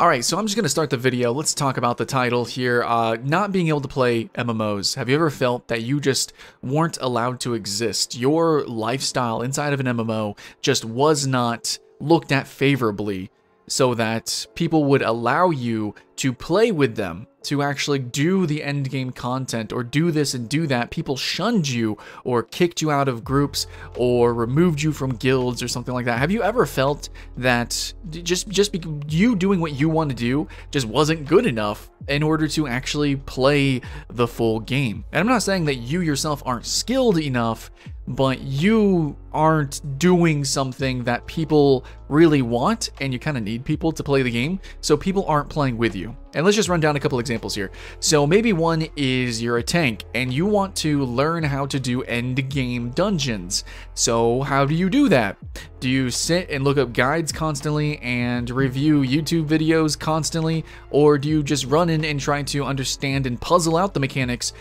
Alright, so I'm just going to start the video. Let's talk about the title here. Not being able to play MMOs. Have you ever felt that you just weren't allowed to exist? Your lifestyle inside of an MMO just was not looked at favorably so that people would allow you to play with them, to actually do the end game content or do this and do that. People shunned you or kicked you out of groups or removed you from guilds or something like that. Have you ever felt that just you doing what you want to do just wasn't good enough in order to actually play the full game? And I'm not saying that you yourself aren't skilled enough, but you aren't doing something that people really want, and you kind of need people to play the game, so people aren't playing with you. And let's just run down a couple examples here. So maybe one is you're a tank and you want to learn how to do end game dungeons. So how do you do that? Do you sit and look up guides constantly and review YouTube videos constantly? Or do you just run in and try to understand and puzzle out the mechanics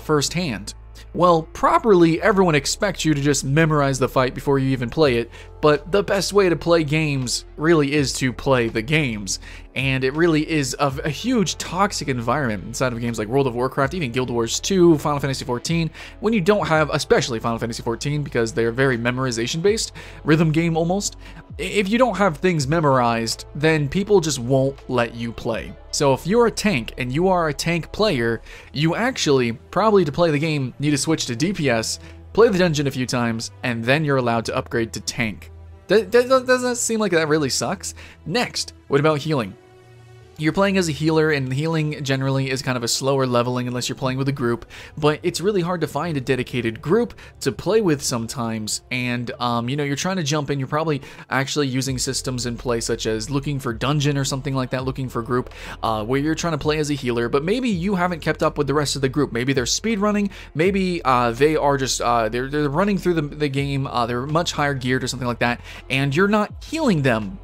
firsthand? Well, properly, everyone expects you to just memorize the fight before you even play it, but the best way to play games really is to play the games, and it really is a huge toxic environment inside of games like World of Warcraft, even Guild Wars 2, Final Fantasy 14, when you don't have, especially Final Fantasy 14, because they're very memorization-based, rhythm game almost. If you don't have things memorized, then people just won't let you play. So if you're a tank and you are a tank player, you actually probably to play the game need to switch to DPS, play the dungeon a few times, and then you're allowed to upgrade to tank. Doesn't that seem like that really sucks? Next, what about healing? You're playing as a healer, and healing generally is kind of a slower leveling unless you're playing with a group, but it's really hard to find a dedicated group to play with sometimes, and you know, you're trying to jump in, you're probably actually using systems in play such as looking for dungeon or something like that, looking for group, where you're trying to play as a healer, but maybe you haven't kept up with the rest of the group. Maybe they're speedrunning, maybe they are just, they're running through the game, they're much higher geared or something like that, and you're not healing them,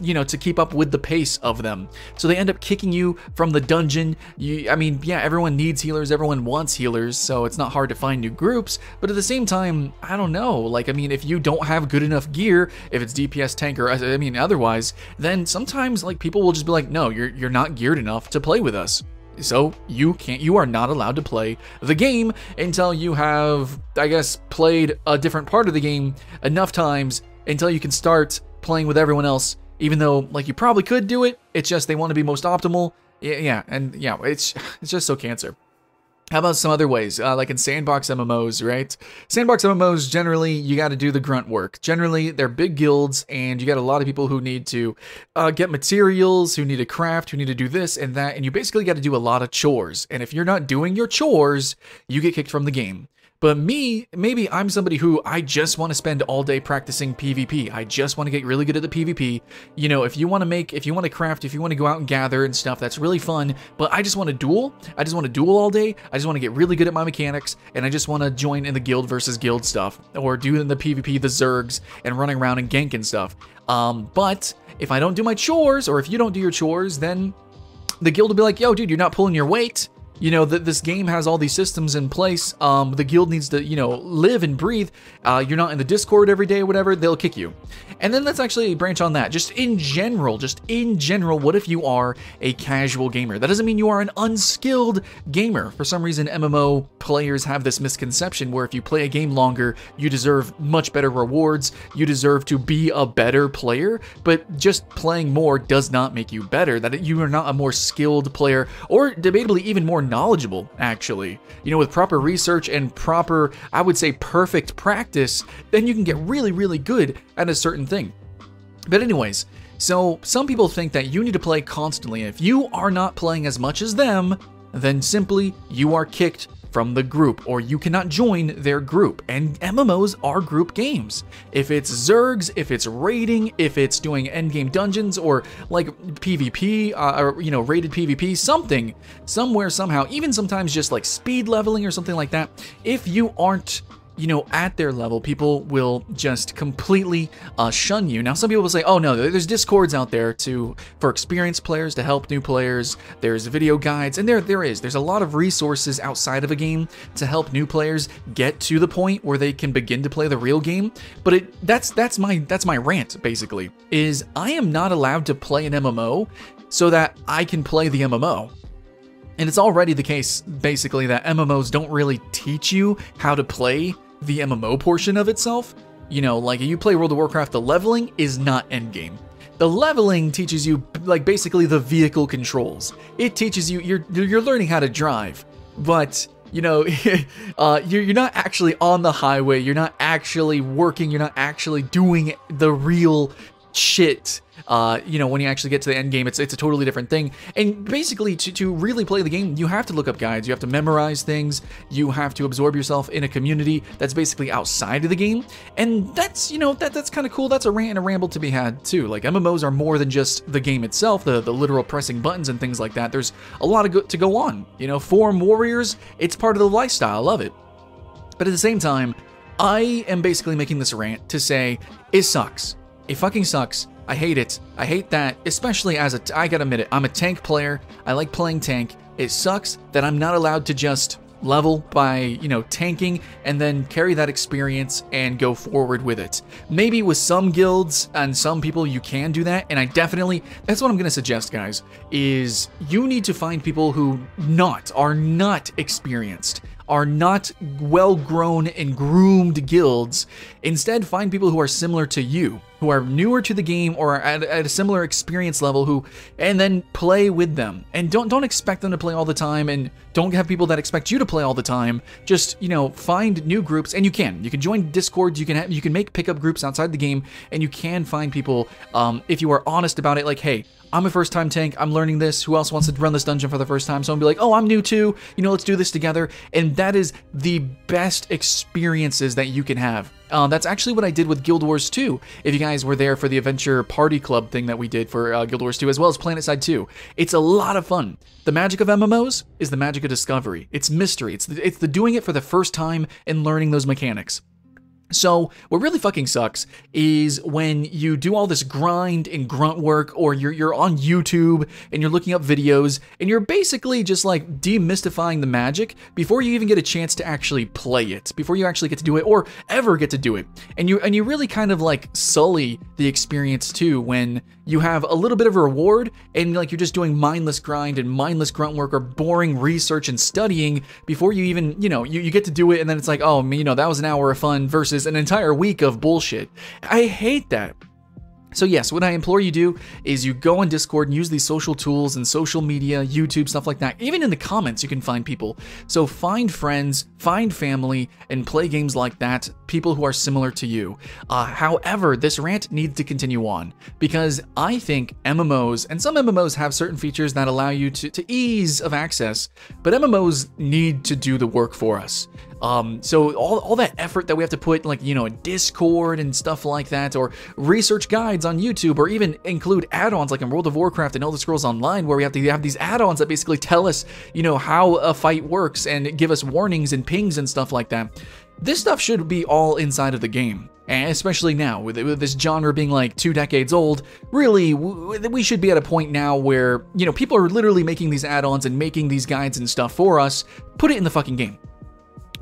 you know, to keep up with the pace of them. So they end up kicking you from the dungeon. I mean, yeah, everyone needs healers, everyone wants healers, so it's not hard to find new groups, but at the same time, I don't know, like, I mean, if you don't have good enough gear, if it's DPS, tank, or, I mean, otherwise, then sometimes, like, people will just be like, no, you're not geared enough to play with us. So you are not allowed to play the game until you have, I guess, played a different part of the game enough times until you can start playing with everyone else. Even though, like, you probably could do it, it's just they want to be most optimal. Yeah, and yeah, it's just so cancer. How about some other ways, like in sandbox MMOs, right? Sandbox MMOs, generally, you got to do the grunt work. Generally, they're big guilds, and you got a lot of people who need to get materials, who need to craft, who need to do this and that, and you basically got to do a lot of chores. And if you're not doing your chores, you get kicked from the game. But me, maybe I'm somebody who I just want to spend all day practicing PvP. I just want to get really good at the PvP. You know, if you want to make, if you want to craft, if you want to go out and gather and stuff, that's really fun. But I just want to duel. I just want to duel all day. I just want to get really good at my mechanics. And I just want to join in the guild versus guild stuff. Or do in the PvP, the Zergs, and running around and ganking stuff. But if I don't do my chores, or if you don't do your chores, then the guild will be like, yo, dude, you're not pulling your weight. You know, this game has all these systems in place. The guild needs to, you know, live and breathe. You're not in the Discord every day, whatever, they'll kick you. And then let's actually branch on that. Just in general, what if you are a casual gamer? That doesn't mean you are an unskilled gamer. For some reason, MMO players have this misconception where if you play a game longer, you deserve much better rewards. You deserve to be a better player, but just playing more does not make you better. That you are not a more skilled player, or debatably even more knowledgeable, actually. You know, with proper research and proper, I would say perfect practice, then you can get really, really good at a certain thing. But anyways, so some people think that you need to play constantly. If you are not playing as much as them, then simply you are kicked from the group, or you cannot join their group. And MMOs are group games. If it's Zergs, if it's raiding, if it's doing endgame dungeons, or like PvP, or, you know, raided PvP, something, somewhere, somehow, even sometimes just like speed leveling or something like that, if you aren't, you know, at their level, people will just completely shun you. Now, some people will say, oh no, there's Discords out there for experienced players to help new players. There's video guides, and there's a lot of resources outside of a game to help new players get to the point where they can begin to play the real game. But that's my rant, basically, is I am not allowed to play an MMO so that I can play the MMO. And it's already the case, basically, that MMOs don't really teach you how to play the MMO portion of itself. You know, like, you play World of Warcraft, the leveling is not endgame. The leveling teaches you, like, basically the vehicle controls. It teaches you, you're learning how to drive, but, you know, you're not actually on the highway, you're not actually working, you're not actually doing the real shit. You know, when you actually get to the end game, it's a totally different thing. And basically, to really play the game, you have to look up guides, you have to memorize things, you have to absorb yourself in a community that's basically outside of the game. And that's, you know, that's kind of cool. That's a rant and a ramble to be had too. Like, MMOs are more than just the game itself, the literal pressing buttons and things like that. There's a lot of good to go on. You know, forum warriors, it's part of the lifestyle of it. But at the same time, I am basically making this rant to say it sucks. It fucking sucks. I hate it. I hate that, especially as a, I gotta admit it, I'm a tank player. I like playing tank. It sucks that I'm not allowed to just level by, you know, tanking and then carry that experience and go forward with it. Maybe with some guilds and some people you can do that, and I definitely, that's what I'm gonna suggest, guys, is you need to find people who are not experienced, are not well-grown and groomed guilds. Instead, find people who are similar to you, who are newer to the game or are at a similar experience level, who, and then play with them. And don't expect them to play all the time, and don't have people that expect you to play all the time. Just, you know, find new groups, and you can join Discords, you can make pickup groups outside the game, and you can find people, if you are honest about it, like, hey, I'm a first-time tank, I'm learning this, who else wants to run this dungeon for the first time? So I'm gonna be like, oh, I'm new too, you know, let's do this together. And that is the best experiences that you can have. That's actually what I did with Guild Wars 2, if you guys were there for the Adventure Party Club thing that we did for Guild Wars 2, as well as Planetside 2. It's a lot of fun. The magic of MMOs is the magic of discovery. It's mystery. It's the doing it for the first time and learning those mechanics. So what really fucking sucks is when you do all this grind and grunt work, or you're on YouTube and you're looking up videos and you're basically just like demystifying the magic before you even get a chance to actually play it, before you actually get to do it or ever get to do it. And you really kind of like sully the experience too, when you have a little bit of a reward and like you're just doing mindless grind and mindless grunt work or boring research and studying before you even, you know, you get to do it, and then it's like, oh, you know, that was an hour of fun versus an entire week of bullshit. I hate that. So yes, what I implore you do is you go on Discord and use these social tools and social media, YouTube, stuff like that. Even in the comments, you can find people. So find friends, find family, and play games like that, people who are similar to you. However, this rant needs to continue on, because I think MMOs, and some MMOs have certain features that allow you to ease of access, but MMOs need to do the work for us. So all that effort that we have to put, like, you know, Discord and stuff like that, or research guides on YouTube, or even include add-ons like in World of Warcraft and Elder Scrolls Online, where we have to have these add-ons that basically tell us, you know, how a fight works and give us warnings and pings and stuff like that. This stuff should be all inside of the game. And especially now, with this genre being like 2 decades old, really, we should be at a point now where, you know, people are literally making these add-ons and making these guides and stuff for us. Put it in the fucking game.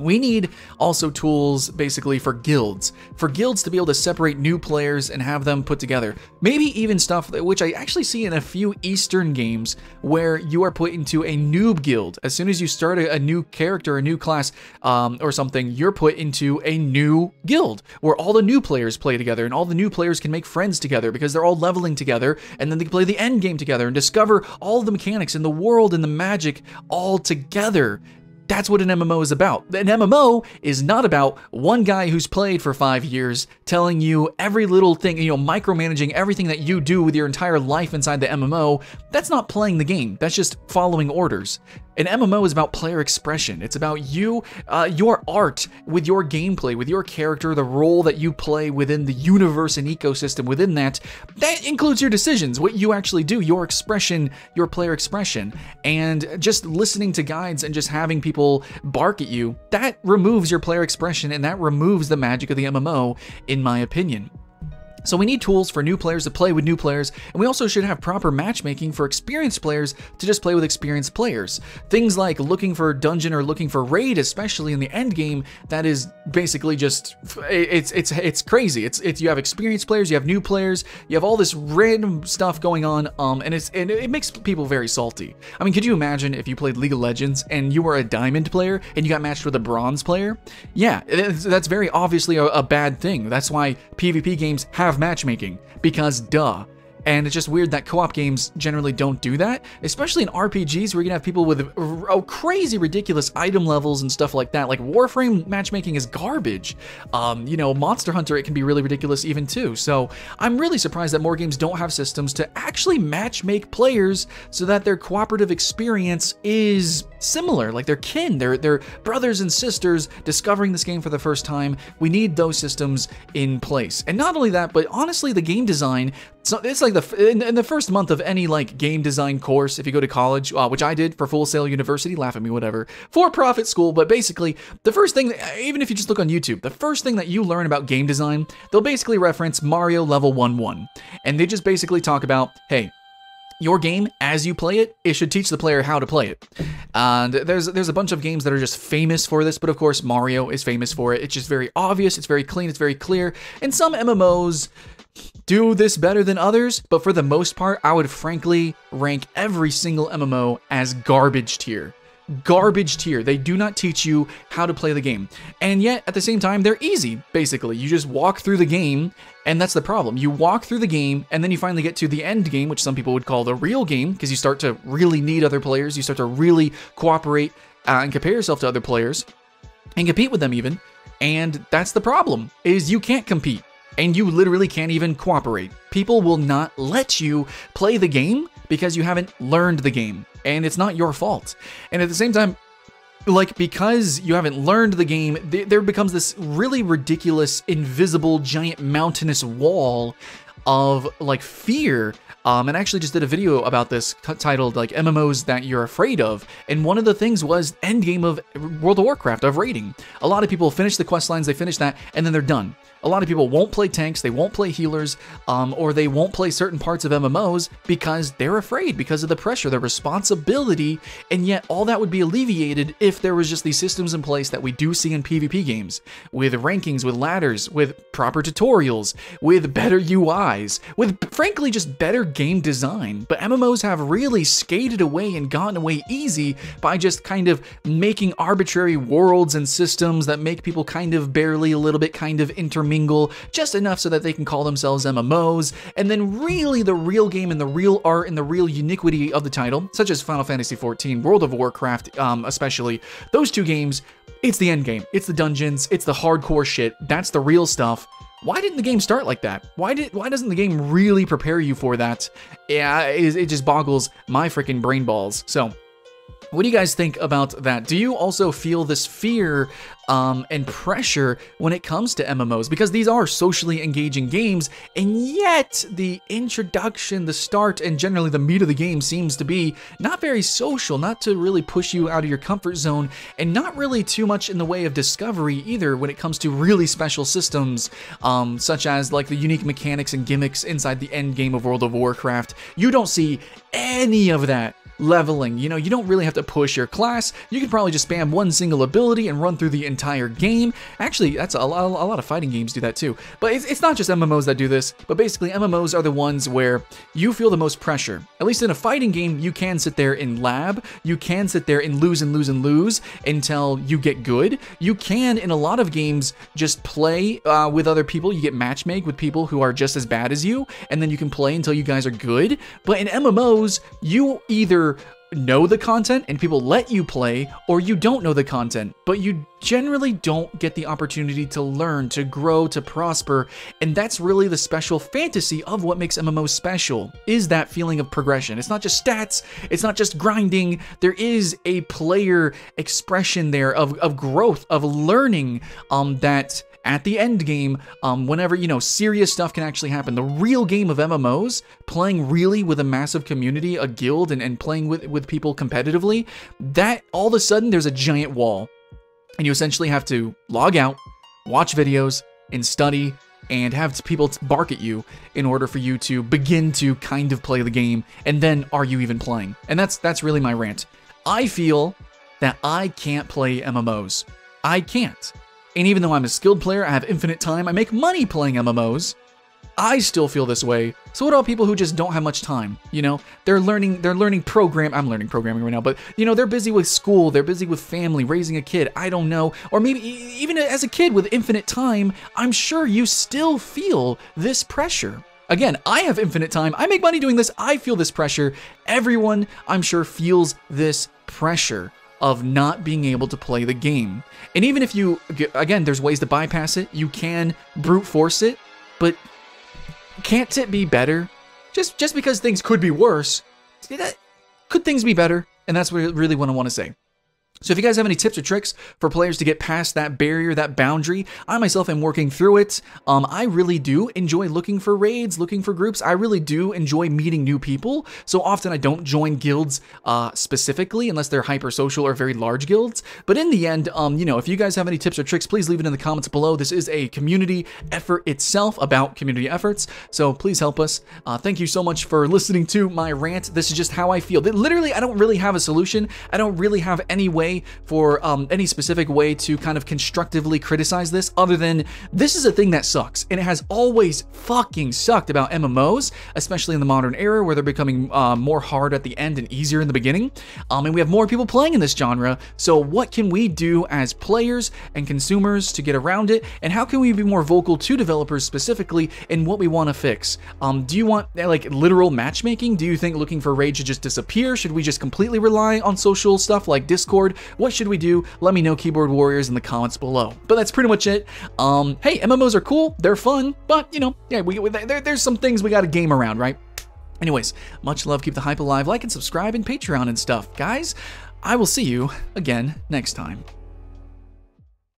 We need also tools basically for guilds to be able to separate new players and have them put together. Maybe even stuff that, which I actually see in a few Eastern games, where you are put into a noob guild. As soon as you start a new character, a new class, or something, you're put into a new guild where all the new players play together, and all the new players can make friends together because they're all leveling together, and then they can play the end game together and discover all the mechanics in the world and the magic all together. That's what an MMO is about. An MMO is not about one guy who's played for 5 years telling you every little thing, you know, micromanaging everything that you do with your entire life inside the MMO. That's not playing the game. That's just following orders. An MMO is about player expression. It's about you, your art with your gameplay, with your character, the role that you play within the universe and ecosystem within that. That includes your decisions, what you actually do, your expression, your player expression. And just listening to guides and just having people bark at you, that removes your player expression, and that removes the magic of the MMO, in my opinion. So we need tools for new players to play with new players, and we also should have proper matchmaking for experienced players to just play with experienced players. Things like looking for a dungeon or looking for raid, especially in the end game, that is basically just, it's crazy. You have experienced players, you have new players, you have all this random stuff going on, and it makes people very salty. I mean, could you imagine if you played League of Legends and you were a diamond player and you got matched with a bronze player? Yeah, that's very obviously a bad thing. That's why PvP games have matchmaking, because duh. And it's just weird that co-op games generally don't do that, especially in RPGs where you can have people with crazy ridiculous item levels and stuff like that. Like Warframe matchmaking is garbage. You know, Monster Hunter, it can be really ridiculous even too. So I'm really surprised that more games don't have systems to actually matchmake players so that their cooperative experience is similar, like they're kin, they're brothers and sisters discovering this game for the first time. We need those systems in place. And not only that, but honestly, the game design, so it's like in the first month of any like game design course, if you go to college, which I did for Full Sail University, laugh at me, whatever, for-profit school. But basically, the first thing, even if you just look on YouTube, the first thing that you learn about game design, they'll basically reference Mario level 1-1. And they just basically talk about, hey, your game, as you play it, it should teach the player how to play it. And there's a bunch of games that are just famous for this, but of course Mario is famous for it. It's just very obvious, it's very clean, it's very clear. And some MMOs do this better than others, but for the most part, I would frankly rank every single MMO as garbage tier. Garbage tier. They do not teach you how to play the game. And yet, at the same time, they're easy, basically. You just walk through the game, and that's the problem. You walk through the game, and then you finally get to the end game, which some people would call the real game, because you start to really need other players. You start to really cooperate and compare yourself to other players, and compete with them even. And that's the problem, is you can't compete. And you literally can't even cooperate. People will not let you play the game because you haven't learned the game, and it's not your fault. And at the same time, like, because you haven't learned the game, there becomes this really ridiculous, invisible, giant mountainous wall of like fear. And I actually just did a video about this titled like MMOs that you're afraid of. And one of the things was endgame of World of Warcraft, of raiding. A lot of people finish the quest lines, they finish that, and then they're done. A lot of people won't play tanks, they won't play healers, or they won't play certain parts of MMOs because they're afraid, because of the pressure, the responsibility, and yet all that would be alleviated if there was just these systems in place that we do see in PvP games, with rankings, with ladders, with proper tutorials, with better UIs, with frankly just better game design. But MMOs have really skated away and gotten away easy by just kind of making arbitrary worlds and systems that make people kind of barely, a little bit kind of intermingle, just enough so that they can call themselves MMOs. And then really the real game and the real art and the real uniquity of the title, such as Final Fantasy 14, World of Warcraft, especially those two games, it's the end game. It's the dungeons, it's the hardcore shit. That's the real stuff. Why didn't the game start like that? Why doesn't the game really prepare you for that? Yeah, it just boggles my freaking brain balls. So what do you guys think about that? Do you also feel this fear and pressure when it comes to MMOs? Because these are socially engaging games, and yet the introduction, the start, and generally the meat of the game seems to be not very social, not to really push you out of your comfort zone, and not really too much in the way of discovery either when it comes to really special systems, such as like the unique mechanics and gimmicks inside the end game of World of Warcraft. You don't see any of that. Leveling, you know, you don't really have to push your class. You can probably just spam one single ability and run through the entire game. Actually, that's a lot of fighting games do that too. But it's not just MMOs that do this, but basically MMOs are the ones where you feel the most pressure. At least in a fighting game, you can sit there and lab. You can sit there and lose and lose and lose until you get good. You can, in a lot of games, just play with other people. You get matchmake with people who are just as bad as you, and then you can play until you guys are good. But in MMOs, you either know the content and people let you play, or you don't know the content, but you generally don't get the opportunity to learn, to grow, to prosper. And that's really the special fantasy of what makes MMOs special, is that feeling of progression. It's not just stats, it's not just grinding. There is a player expression there of growth, of learning, that at the end game, whenever, you know, serious stuff can actually happen. The real game of MMOs, playing really with a massive community, a guild, and playing with people competitively, that all of a sudden there's a giant wall. And you essentially have to log out, watch videos, and study and have people bark at you in order for you to begin to kind of play the game, and then are you even playing? And that's really my rant. I feel that I can't play MMOs. I can't. And even though I'm a skilled player, I have infinite time, I make money playing MMOs, I still feel this way. So what about people who just don't have much time? You know, I'm learning programming right now, but you know, they're busy with school, they're busy with family, raising a kid, I don't know. Or maybe even as a kid with infinite time, I'm sure you still feel this pressure. Again, I have infinite time, I make money doing this, I feel this pressure. Everyone, I'm sure, feels this pressure of not being able to play the game. And even if you, again, there's ways to bypass it, you can brute force it, but can't it be better? Just because things could be worse, could things be better? And that's really what I want to say. So if you guys have any tips or tricks for players to get past that barrier, that boundary, I myself am working through it. I really do enjoy looking for raids, looking for groups. I really do enjoy meeting new people. So often I don't join guilds specifically unless they're hyper-social or very large guilds. But in the end, you know, if you guys have any tips or tricks, please leave it in the comments below. This is a community effort itself, about community efforts. So please help us. Thank you so much for listening to my rant. This is just how I feel. Literally, I don't really have a solution. I don't really have any way for any specific way to kind of constructively criticize this, other than this is a thing that sucks, and it has always fucking sucked about MMOs, especially in the modern era where they're becoming more hard at the end and easier in the beginning, and we have more people playing in this genre. So what can we do as players and consumers to get around it, and how can we be more vocal to developers specifically in what we want to fix? Do you want like literal matchmaking? Do you think looking for raid should just disappear? Should we just completely rely on social stuff like Discord? What should we do? Let me know, keyboard warriors, in the comments below. But that's pretty much it. Hey, MMOs are cool, they're fun, but you know, yeah, there's some things we gotta game around, right? Anyways, much love, keep the hype alive, like and subscribe, and Patreon and stuff. Guys, I will see you again next time.